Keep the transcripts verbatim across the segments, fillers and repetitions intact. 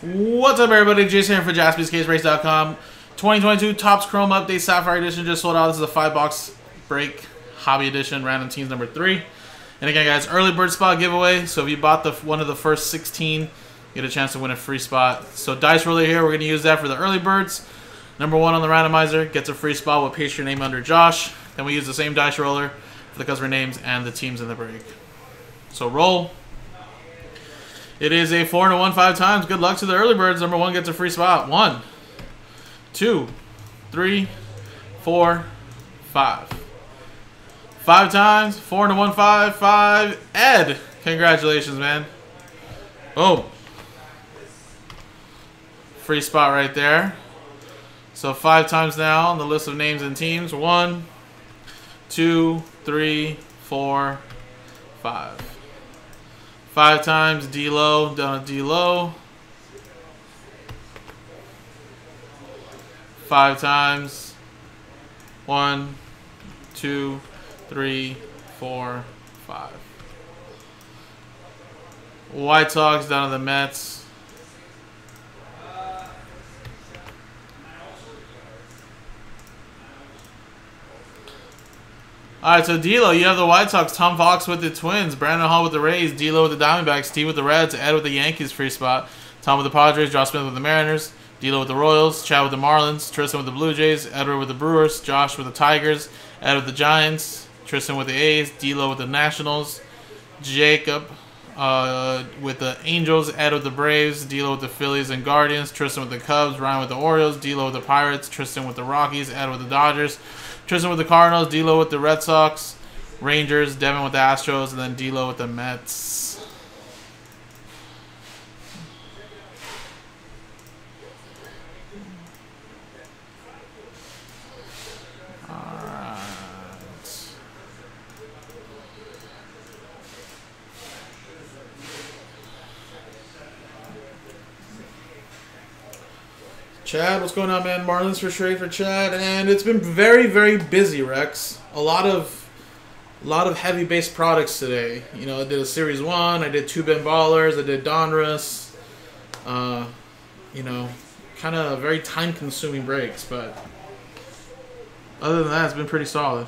What's up, everybody? Jason here for Jaspys Case Breaks dot com. twenty twenty-two Topps Chrome Update Sapphire Edition just sold out. This is a five-box break hobby edition, random teams number three. And again, guys, early bird spot giveaway. So if you bought the one of the first sixteen, you get a chance to win a free spot. So dice roller here, we're going to use that for the early birds. Number one on the randomizer gets a free spot. We'll paste your name under Josh. Then we use the same dice roller for the customer names and the teams in the break. So roll. It is a four and a one five times. Good luck to the early birds. Number one gets a free spot. One, two, three, four, five. Five times. Four and a one five five. Ed, congratulations, man. Boom. Free spot right there. So five times now on the list of names and teams. One, two, three, four, five. Five times, D-Low, down to D-Low. Five times. One, two, three, four, five. White Sox down to the Mets. All right, so D-Lo, you have the White Sox, Tom Fox with the Twins, Brandon Hall with the Rays, D-Lo with the Diamondbacks, Steve with the Reds, Ed with the Yankees, free spot, Tom with the Padres, Josh Smith with the Mariners, D-Lo with the Royals, Chad with the Marlins, Tristan with the Blue Jays, Edward with the Brewers, Josh with the Tigers, Ed with the Giants, Tristan with the A's, D-Lo with the Nationals, Jacob uh, with the Angels, Ed with the Braves, D-Lo with the Phillies and Guardians, Tristan with the Cubs, Ryan with the Orioles, D-Lo with the Pirates, Tristan with the Rockies, Ed with the Dodgers, Tristan with the Cardinals, D-Lo with the Red Sox, Rangers, Devin with the Astros, and then D-Lo with the Mets. All right. Chad, what's going on, man? Marlins for trade for Chad, and it's been very, very busy, Rex. A lot of, a lot of heavy-based products today. You know, I did a Series One, I did two Ben Ballers, I did Donruss. Uh, you know, kind of very time-consuming breaks, but other than that, it's been pretty solid.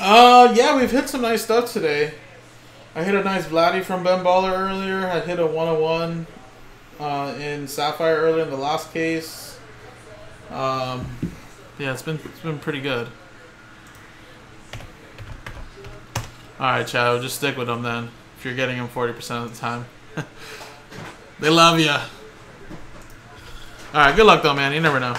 Uh, yeah, we've hit some nice stuff today. I hit a nice Vladdy from Ben Baller earlier. I hit a one oh one uh, in Sapphire earlier in the last case. Um, yeah, it's been it's been pretty good. All right, Chad, we'll just stick with them then. If you're getting them forty percent of the time, they love you. All right, good luck though, man. You never know.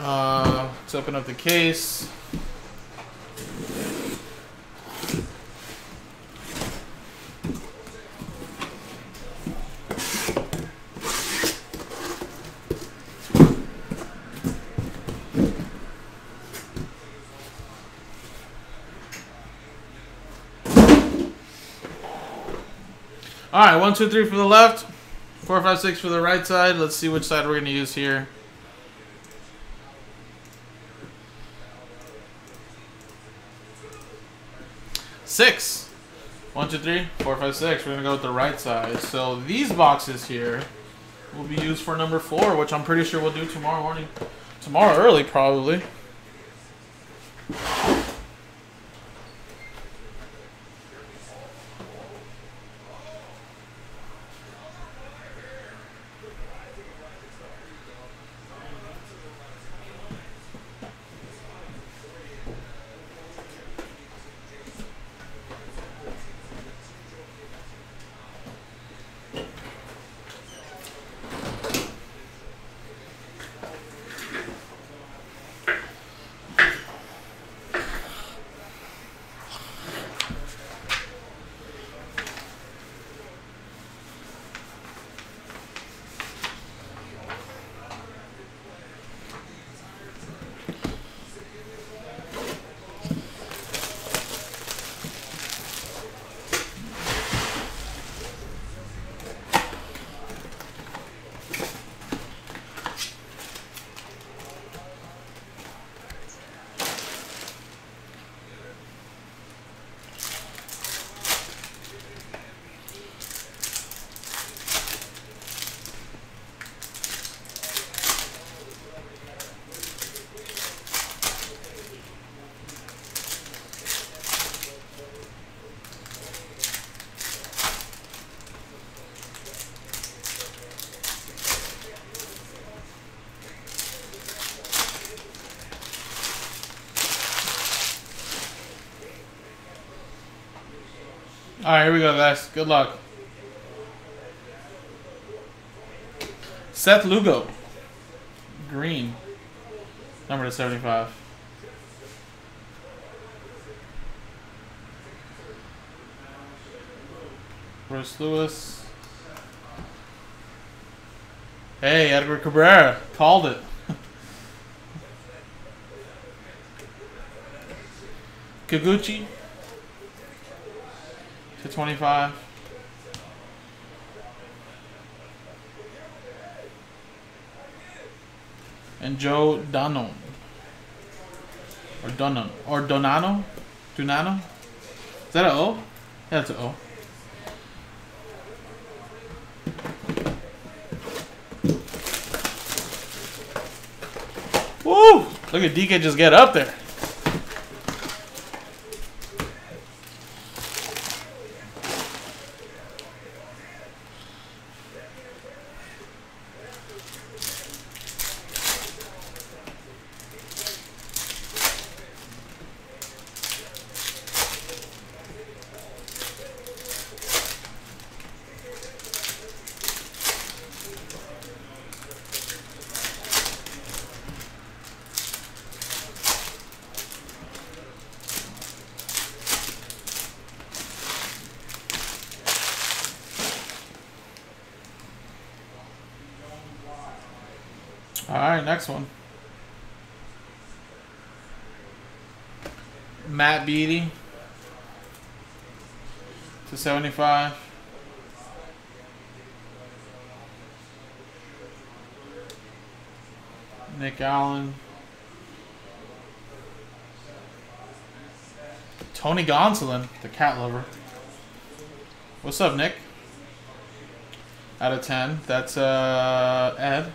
Uh, let's open up the case. All right, one, two, three for the left, four, five, six for the right side. Let's see which side we're going to use here. Six. One, two, three, four, five, six. We're going to go with the right side. So these boxes here will be used for number four, which I'm pretty sure we'll do tomorrow morning. Tomorrow early, probably. Alright, here we go, guys. Good luck. Seth Lugo. Green. Number to seventy-five. Bruce Lewis. Hey, Edgar Cabrera. Called it. Kikuchi. to twenty-five. And Joe Dono. Or Dono. Or Donano? Donano? Is that an O? Yeah, that's an O. Woo! Look at D K just get up there. Alright, next one. Matt Beattie to seventy-five. Nick Allen. Tony Gonsolin, the cat lover. What's up, Nick? Out of ten. That's uh Ed.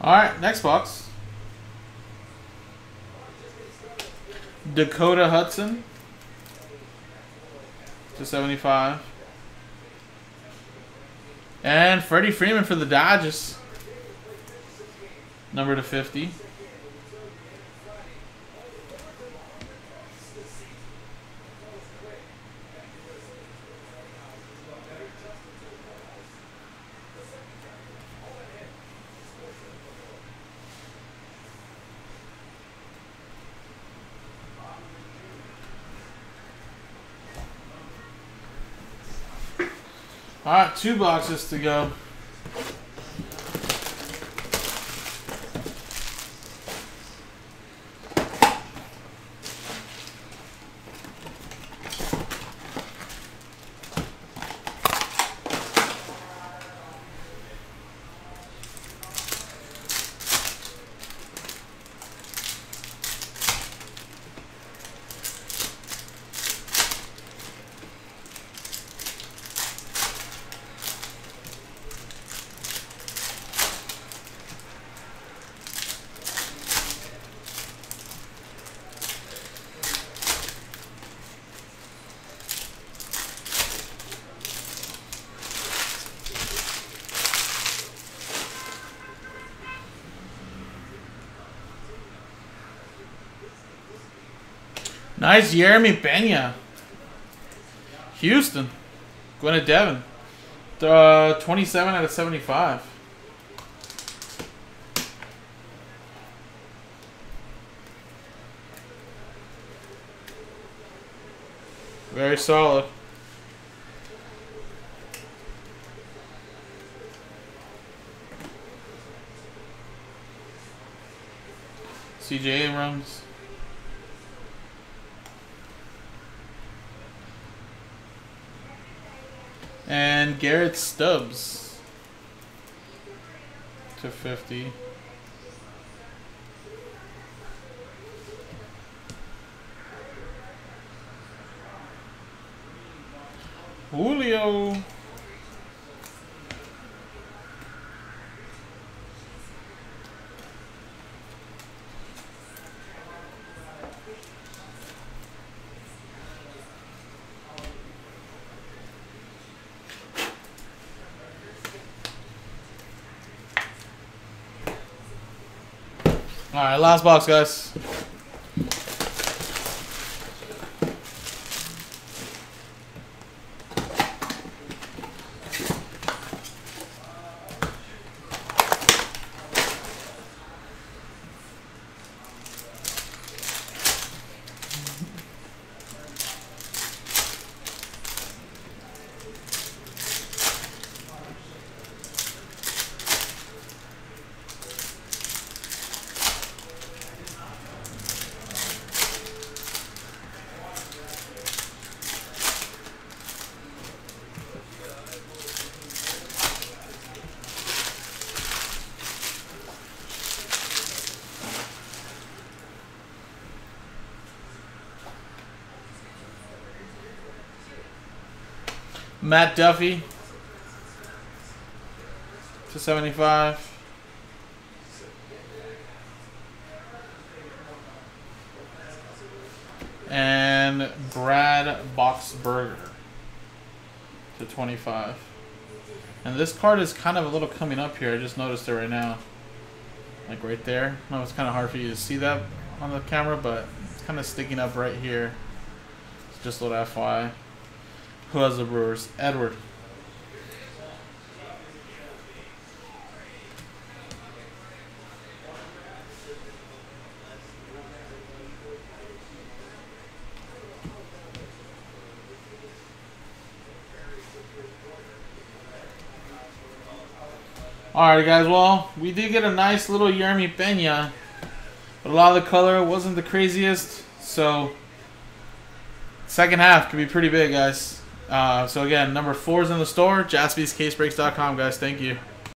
Alright, next box. Dakota Hudson to seventy-five. And Freddie Freeman for the Dodgers. Number to fifty. Alright, two boxes to go. Nice Jeremy Peña. Houston. Going to Devin. Uh, twenty-seven out of seventy-five. Very solid. C J Abrams. And Garrett Stubbs to fifty. Julio. All right, last box, guys. Matt Duffy to seventy-five. And Brad Boxberger to twenty-five. And this card is kind of a little coming up here. I just noticed it right now. Like right there. I know it's kind of hard for you to see that on the camera, but it's kind of sticking up right here. It's just a little F Y I. Who has the Brewers? Edward. Alright guys, well, we did get a nice little Yermin Pena, but a lot of the color wasn't the craziest, so second half could be pretty big, guys. Uh, so again, number four is in the store, Jaspys Case Breaks dot com, guys. Thank you.